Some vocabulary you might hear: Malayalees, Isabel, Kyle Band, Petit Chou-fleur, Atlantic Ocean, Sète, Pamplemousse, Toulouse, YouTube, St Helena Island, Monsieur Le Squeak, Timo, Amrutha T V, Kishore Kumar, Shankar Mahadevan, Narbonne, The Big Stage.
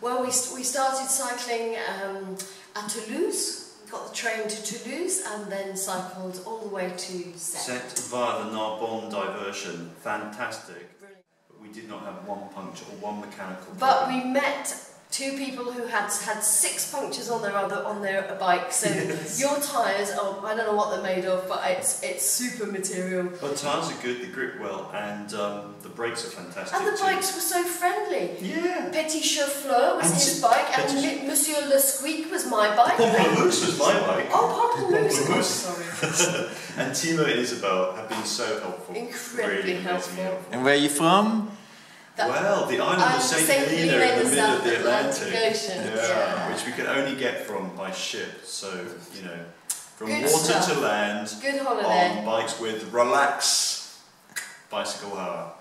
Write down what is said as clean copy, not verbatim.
Well, we started cycling at Toulouse, got the train to Toulouse and then cycled all the way to Sète. Sète via the Narbonne diversion, fantastic. Brilliant. But we did not have one puncture or one mechanical problem. But we met two people who had six punctures on their bike, so yes. Your tyres are, I don't know what they're made of, but it's super material. Well, tyres are good, they grip well, and the brakes are fantastic. And the bikes were so friendly. Yeah. Petit Chou-fleur was his bike, and Monsieur Le Squeak was my bike. Pamplemousse was my bike. Oh, Pamplemousse. Oh, sorry. And Timo and Isabel have been so helpful. Incredibly really helpful. And where are you from? Well, the island of St Helena in the middle of the Atlantic Ocean. Yeah, yeah. Which we could only get from by ship, so, you know, from good water stuff. To land. Good holiday. On bikes with relax bicycle hour.